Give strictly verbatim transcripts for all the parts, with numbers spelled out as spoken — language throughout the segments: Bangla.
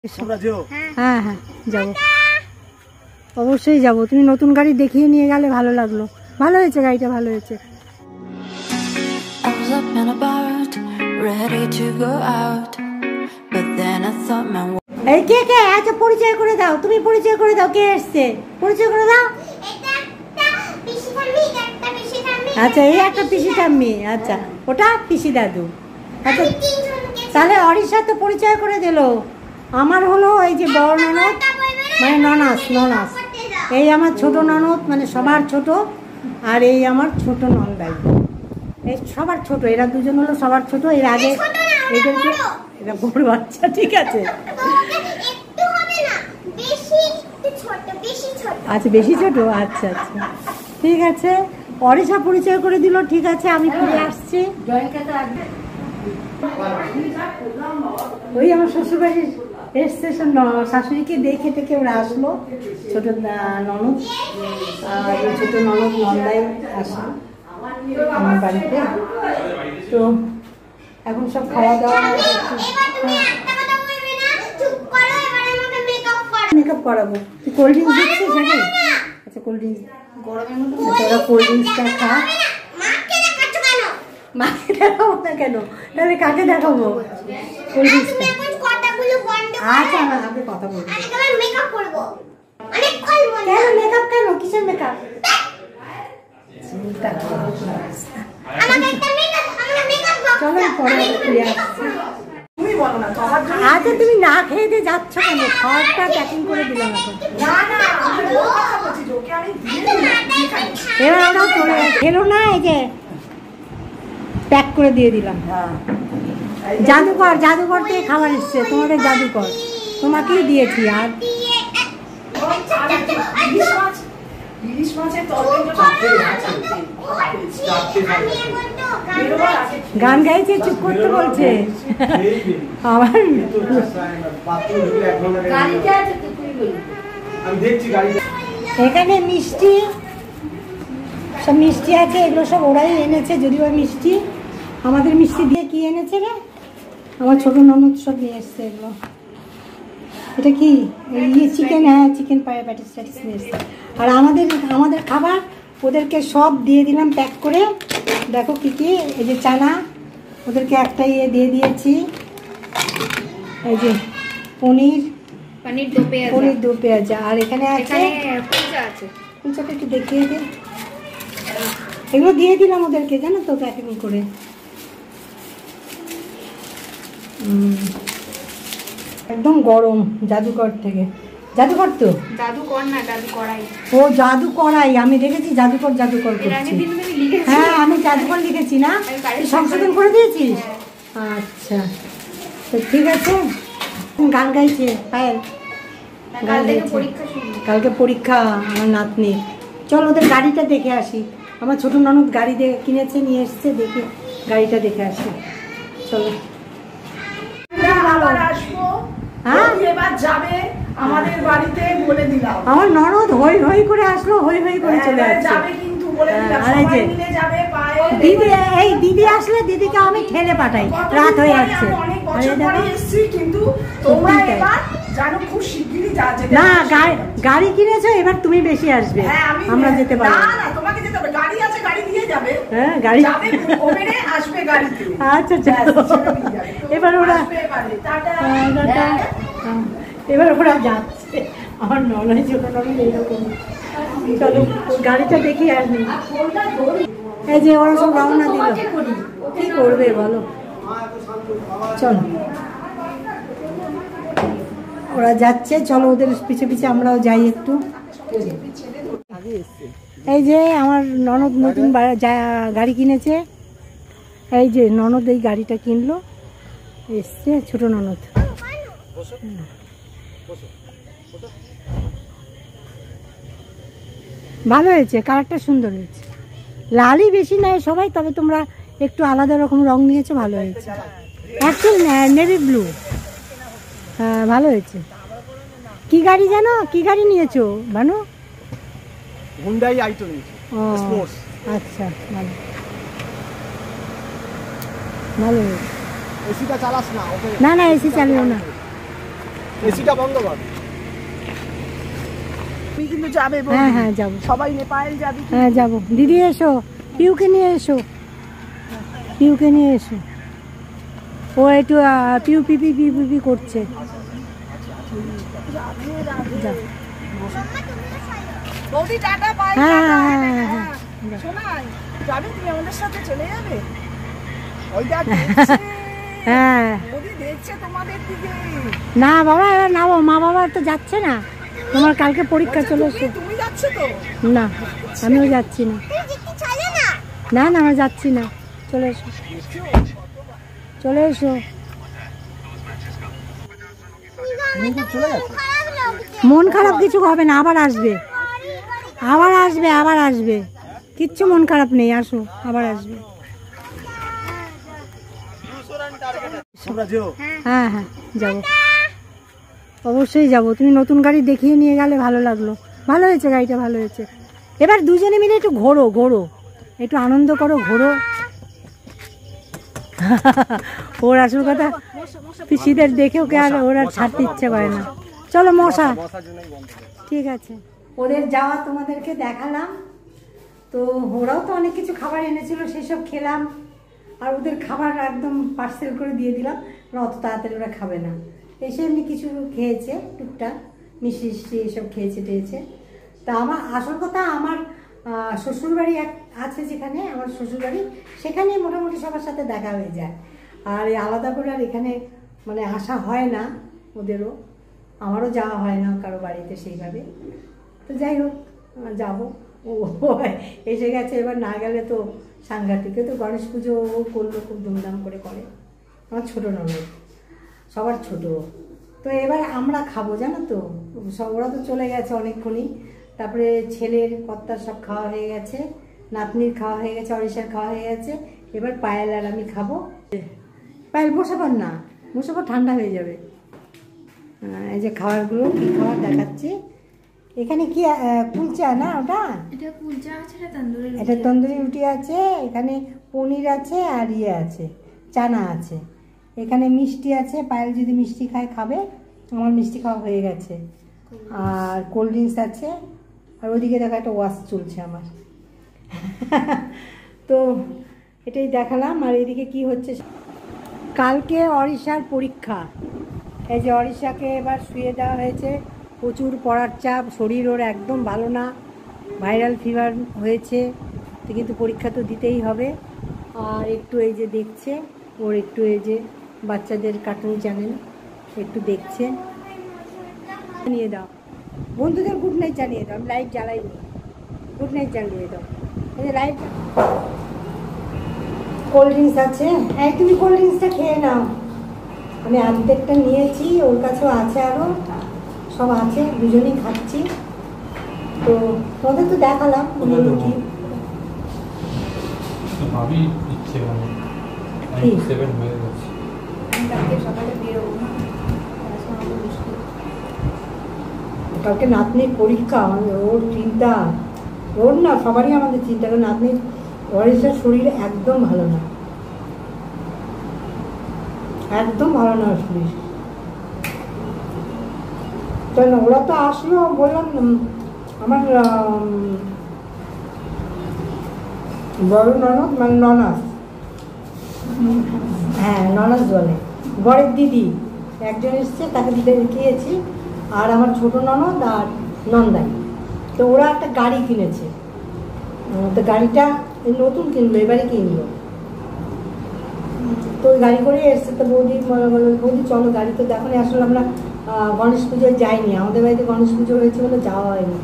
अवश्य जाबो तुम नतून गाड़ी देखिए निये गेले भालो लागलो भालो होयेछे गाड़ीटा भालो होयेछे এই কে কে আচ্ছা পরিচয় করে দাও তুমি পরিচয় করে দাও কে আসছে পরিচয় করে দাও এটা একটা পিসি ঠাম্মি একটা পিসি ঠাম্মি আচ্ছা এই একটা পিসি ঠাম্মি আচ্ছা ওটা পিসি দাদু আচ্ছা তাহলে ওড়িশা তো পরিচয় করে দিলো আমার হলো এই যে বড় ননদ মানে ননাস ননাস এই আমার ছোট ননদ মানে সবার ছোট আর এই আমার ছোট নন্দাই এই সবার ছোট এরা দুজন হলো সবার ছোট এর আগে এদেরকে এরা বড় বাচ্চা ঠিক আছে একটু হবে না বেশি ছোট বেশি ছোট আচ্ছা বেশি ছোট আচ্ছা আচ্ছা ঠিক আছে ওড়িশা পরিচয় করে দিল ঠিক আছে আমি ফিরে আসছি জয় কাকা আসবে ওই আমার শ্বশুর বাড়ি स्टेशन शाशुड़ी के देखे टेके आसल छोट ननद छोट ननद नंदाई तो एम सब खावा दावा मेकअप करब तु कोल्ड ड्रिंक्स दिखिस ना अच्छा कोल्ड ड्रिंक्स गरम कोल्ड ड्रिंक्सा खा मा के देखाओ ना क्यों तेरे का देखो कोल्ड ड्रिंक्स আচ্ছা না আমি কথা বলবো আরেকবার মেকআপ করব অনেক কল মনে কেন মেকআপ কেন কিসের মেকআপ চিন্তা করছ আমাকে একটা মেকআপ আমরা মেকআপ করব চলো পরে তুমি বলো না তোমার জন্য আজকে তুমি না খেয়ে দিয়ে যাচ্ছ কেন খাওয়াটা প্যাকিং করে দিলাম না না আমি কথা বলছি ওকে আমি দিয়ে খাই এবার ওটা চলে খেলো না এই যে প্যাক করে দিয়ে দিলাম হ্যাঁ जादूकर जादूकर तो खबर इससे तुम्हारे जादूकर तुम्हें कि दिए थी यार गान गाई चुप करते बोलते एखे मिष्टि सब मिष्टि आगो सब ओराई एने जदिव मिष्टि हमारे मिष्टि दिए कि एने रे আমার ছোট ননদ সব নিয়ে আসছে এগুলো এটা কি এই চিকেন হ্যাঁ চিকেন পায়ে প্যাটিস প্যাটিস নিয়ে এসছে আর আমাদের আমাদের খাবার ওদেরকে সব দিয়ে দিলাম প্যাক করে দেখো কী কী এই যে চানা ওদেরকে একটা ইয়ে দিয়ে দিয়েছি এই যে পনির পনির দু পেঁয়াজ পনির দু পেঁয়াজ আর এখানে আছে কুলচা আছে কুলচাটা একটু দেখিয়ে দিই এগুলো দিয়ে দিলাম ওদেরকে জানো তো প্যাকিং করে एकदम गरम जादूकर थे जादूकर तो जादूकर ना जादूकराई ओ जादूकराई आमी देखेছি जादूकर जादूकर করছি হ্যাঁ আমি जादूकर লিখেছি না সংশোধন করে দিয়েছিস আচ্ছা তো ঠিক আছে গান গাইছে পায়েল গান দেখে পরীক্ষা শুনি কালকে পরীক্ষা আমার নাতনি চল ওদের গাড়িটা দেখে আসি আমার ছোট ননদ গাড়ি দিয়ে কিনেছে নিয়ে এসেছে দেখি গাড়িটা দেখে আসি চলো गाड़ी किनेছো এবার তুমি বেশি আসবে আমরা যেতে পারি না তোমাকে যেতে হবে গাড়ি আছে গাড়ি দিয়ে যাবে হ্যাঁ গাড়ি যাবে ওখানে আসবে গাড়িতে আচ্ছা এবার ওরা টাটা টাটা এবার ওরা যাচ্ছে আমার ননদ ছোট ননদ এরকম চলো গাড়িটা দেখি আর নেই এই যে ওরা সব রওনা দিল কি করবে বলো চলো ওরা যাচ্ছে চলো ওদের পিছে পিছে আমরাও যাই একটু এই যে আমার ননদ নতুন গাড়ি কিনেছে এই যে ননদ এই গাড়িটা কিনলো এসছে ছোট ননদ ভালো হয়েছে কালারটা সুন্দর হয়েছে লালই বেশি নেয় সবাই তবে তোমরা একটু আলাদা রকম রং নিয়েছো ভালো হয়েছে অ্যাকচুয়ালি নেভি ব্লু হ্যাঁ ভালো হয়েছে কি গাড়ি জানো কি গাড়ি নিয়েছো ভানু হুন্ডাই আই-টেন স্পোর্টস আচ্ছা ভালো ভালো এসিটা চালাস না ওকে না না এসি চালিও না এসিটা বন্ধ কর। তুই কিন্তু যাবে বল। হ্যাঁ হ্যাঁ যাব। সবাই নেপাল যাবি কি? হ্যাঁ যাব। দিদি এসো, পিউকে নিয়ে এসো, পিউকে নিয়ে এসো। ও একটু পিউ পি পি পি পি করছে। যা। বৌদি টাটা বাই। হ্যাঁ হ্যাঁ। শোনা যাবে তুমি আমাদের সাথে চলে যাবে? ওই যা। হ্যাঁ। বৌদি দেখছে তোমাদের দিকে। না বাবা এরা না, মা বাবা তো যাচ্ছে না। তোমার কালকে পরীক্ষা চলে এসো। তুমি যাচ্ছ তো? না আমিও যাচ্ছি না। না না আমরা যাচ্ছি না, চলে এসো চলে এসো। মন খারাপ কিছু হবে না, আবার আসবে আবার আসবে আবার আসবে, কিচ্ছু মন খারাপ নেই, আসো আবার আসবে। হ্যাঁ হ্যাঁ যাবো, অবশ্যই যাবো। তুমি নতুন গাড়ি দেখিয়ে নিয়ে গেলে ভালো লাগলো, ভালো হয়েছে গাড়িটা, ভালো হয়েছে। এবার দুজনে মিলে একটু ঘোরো ঘোরো, একটু আনন্দ করো, ঘোরো। ওর আসল কথা পিসিদের দেখে ওকে আর ওর আর ছাড়তে ইচ্ছে করে না। চলো মশা, ঠিক আছে। ওদের যাওয়া তোমাদেরকে দেখালাম, তো ওরাও তো অনেক কিছু খাবার এনেছিল, সেসব খেলাম। আর ওদের খাবার একদম পার্সেল করে দিয়ে দিলাম, অত তাড়াতাড়ি ওরা খাবে না। এসে এমনি কিছু খেয়েছে, টুকটাক মিষ্টি মিষ্টি এসব খেয়েছে টেয়েছে। তা আমার আসল কথা, আমার শ্বশুরবাড়ি এক আছে যেখানে, আমার শ্বশুরবাড়ি, সেখানে মোটামুটি সবার সাথে দেখা হয়ে যায়। আর আলাদা করে আর এখানে মানে আসা হয় না ওদেরও, আমারও যাওয়া হয় না কারো বাড়িতে সেইভাবে। তো যাই হোক যাবো, ও এসে গেছে, এবার না গেলে তো সাংঘাতিকে। তো গণেশ পুজো করলো, খুব ধুমধাম করে করে, আমার ছোটো ননদ, সবার ছোটো। তো এবার আমরা খাবো জানো তো, সব ওরা তো চলে গেছে অনেকক্ষণই। তারপরে ছেলের কর্তার সব খাওয়া হয়ে গেছে, নাতনির খাওয়া হয়ে গেছে, অরিশার খাওয়া হয়ে গেছে। এবার পায়েল আর আমি খাবো। পায়েল বসাবার না, বসাবার ঠান্ডা হয়ে যাবে। এই যে খাবারগুলো, কী খাবার দেখাচ্ছি এখানে। কি কুলচা না ওটা? এটা তন্দুরি রুটি আছে, এখানে পনির আছে, আর ইয়ে আছে, চানা আছে, এখানে মিষ্টি আছে। পায়েল যদি মিষ্টি খায় খাবে, আমার মিষ্টি খাওয়া হয়ে গেছে। আর কোল্ড ড্রিঙ্কস আছে। আর ওদিকে দেখো একটা ওয়াশ চলছে আমার। তো এটাই দেখালাম। আর এদিকে কি হচ্ছে, কালকে অরিশার পরীক্ষা। এই যে অরিশাকে এবার শুয়ে দেওয়া হয়েছে, প্রচুর পড়ার চাপ, শরীর ওর একদম ভালো না, ভাইরাল ফিভার হয়েছে, কিন্তু পরীক্ষা তো দিতেই হবে। আর একটু এই যে দেখছে ওর, একটু এই যে বাচ্চাদের কার্টুন চ্যানেল একটু দেখছে। জানিয়ে দাও বন্ধুদের, গুড নাইট জানিয়ে দাও। আমি লাইট জ্বালাই নি, গুড নাইট জানিয়ে দাও। এই যে লাইট। কোল্ড ড্রিঙ্কস আছে, হ্যাঁ তুমি কোল্ড ড্রিঙ্কসটা খেয়ে নাও। আমি অর্ধেকটা নিয়েছি, ওর কাছেও আছে, আরও সব আছে, দুজনেই খাচ্ছি। তো তোদের তো দেখালাম কি কালকে নাতনির পরীক্ষা, ওর চিন্তা, ওর না সবারই আমাদের চিন্তা। কারণ নাতনির অরিশার শরীর একদম ভালো না, একদম ভালো না শরীর। কেন ওরা তো আসলো, বললাম আমার বড় ননদ মানে ননাস, হ্যাঁ ননাস বলে, বড়ের দিদি একজন এসছে, তাকে দিদি দেখিয়েছি। আর আমার ছোটো ননদ আর নন্দাই, তো ওরা একটা গাড়ি কিনেছে। তো গাড়িটা নতুন কিনলো, এবারে কিনলো। তো ওই গাড়ি করে এসছে। তো বৌদি বৌদি চলো গাড়ি তো দেখো। আসলে আমরা গণেশ পুজোয় যাইনি, আমাদের বাড়িতে গণেশ পুজো হয়েছে বলে যাওয়া হয়নি।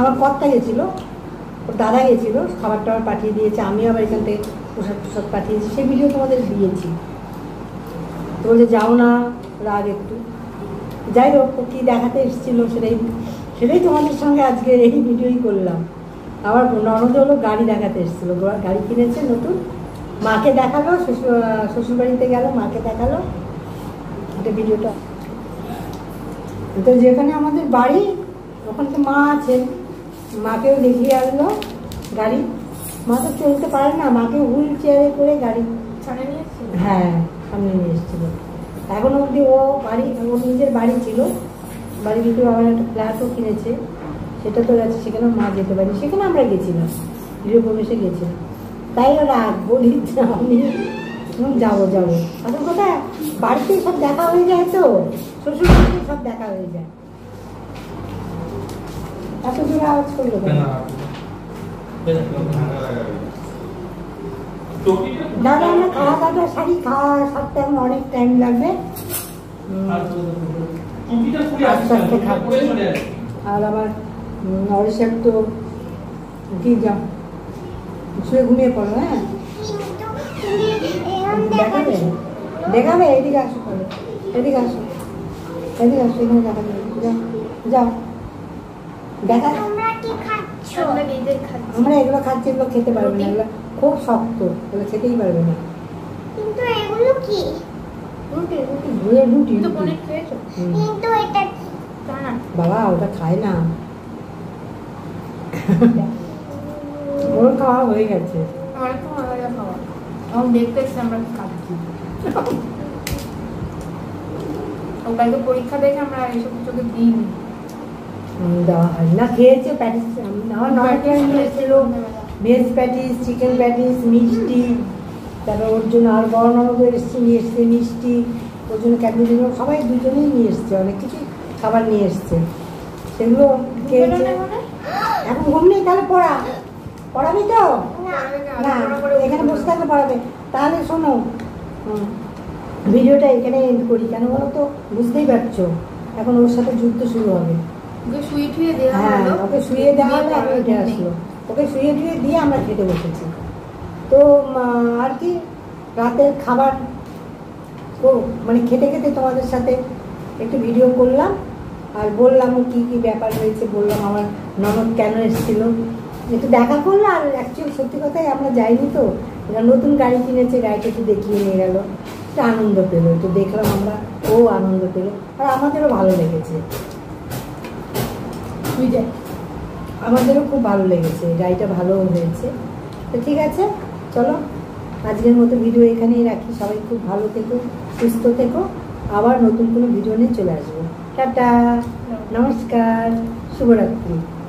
আমার কর্তা গেছিলো, ওর দাদা গেছিলো, খাবার টাবার পাঠিয়ে দিয়েছে। আমি আবার এখান থেকে প্রসাদ প্রসাদ পাঠিয়েছি, সেই ভিডিও তোমাদের দিয়েছি। তো বলছে যাও না, রাগ একটু। যাই হোক কী দেখাতে এসেছিলো সেটাই সেটাই তোমাদের সঙ্গে আজকে এই ভিডিওই করলাম। আবার ননদ হলো গাড়ি দেখাতে এসেছিলো, গাড়ি কিনেছে নতুন। মাকে দেখালো, শ্বশুর শ্বশুরবাড়িতে গেলো, মাকে দেখালো। এটা ভিডিওটা তো যেখানে আমাদের বাড়ি, ওখানে তো মা আছে, মাকেও দেখিয়ে আসলো গাড়ি। মা তো চলতে পারে না, মাকে হুইল চেয়ারে করে গাড়ি, হ্যাঁ সামনে নিয়ে এসেছিলো। एखोनो अब्दि ओ बाड़ी ओ निजेर बाड़ी छिलो बाड़ी भितरे आबार एकटा फ्ल्याटও কিনেছে সেটা তো আছে সেখানে মা যেতে পারি সেখানে আমরা গেছিলাম গৃহপ্রবেশে গেছিলাম তাই ওরা বলি আমি যাবো যাবো আসল কথা বাড়িতে সব দেখা হয়ে যায় তো শ্বশুর শাশুড়ি সব দেখা হয়ে যায় এত দূর আওয়াজ করলো কেন না না না খাওয়া দাওয়া শাড়ি খাওয়া সব টাইম অনেক টাইম লাগবে আস্তে আস্তে খাচ্ছি আর আবার নরেশের তো উঠে যা শুয়ে ঘুমিয়ে পড়ো হ্যাঁ দেখাবে দেখাবে এদিকে আসো এদিকে আসো এদিকে আসো এখানে দেখা যাও যাও দেখা আমরা এগুলো খাচ্ছি এগুলো খেতে পারবে না এগুলো খুব শক্ত এগুলো খেতেই পারবে না কিন্তু এগুলো কি রুটি রুটি ঘুরে রুটি তো অনেক খেয়েছো কিন্তু এটা কি না বাবা ওটা খায় না ওর খাওয়া হয়ে গেছে আমার তো ভালো লাগে খাওয়া हम देखते আমরা খাচ্ছি ওটা তো পরীক্ষা দেখে আমরা এসব কিছু দিন ना खेल patties north Indian veg patties chicken patties मिष्टी तर और जो और बड़ ननद इस मिष्टी और जो कैबिनेट सबा दूजने ही अनेक किस खबर नहीं सेगो खेल एम घूम नहीं पढ़ा पढ़ाबी तो ना एखे बस थे पढ़ाबे तेल शो भिडियो एंड करी क्या बोलो तो बुझते ही पार्छो एखन ओर साथे युद्ध शुरू होबे ওকে শুয়ে দিয়ে দেয়া হলো ওকে শুয়ে দেয়া হলো আর এটা আসলো ওকে শুয়ে দিয়ে দিয়ে আমরা খেতে বসেছি তো আর কি রাতের খাবার ও মানে খেতে খেতে তোমাদের সাথে একটু ভিডিও করলাম আর বললাম কি কি ব্যাপার হয়েছে বললাম আমার ননদ কেন এসেছিল একটু দেখা করলো আর অ্যাকচুয়ালি সত্যি কথাই আমরা যাইনি তো নতুন গাড়ি কিনেছে গাড়িটা একটু দেখিয়ে নিয়ে গেল একটু আনন্দ পেল তো দেখলাম আমরা ও আনন্দ পেল আর আমাদেরও ভালো লেগেছে আমাদেরও খুব ভালো লেগেছে গাড়িটা ভালো হয়েছে তো ঠিক আছে চলো আজকের মতো ভিডিও এখানেই রাখি সবাই খুব ভালো থেকো সুস্থ থেকো আবার নতুন কোনো ভিডিও নিয়ে চলে আসবো টাটা নমস্কার শুভরাত্রি।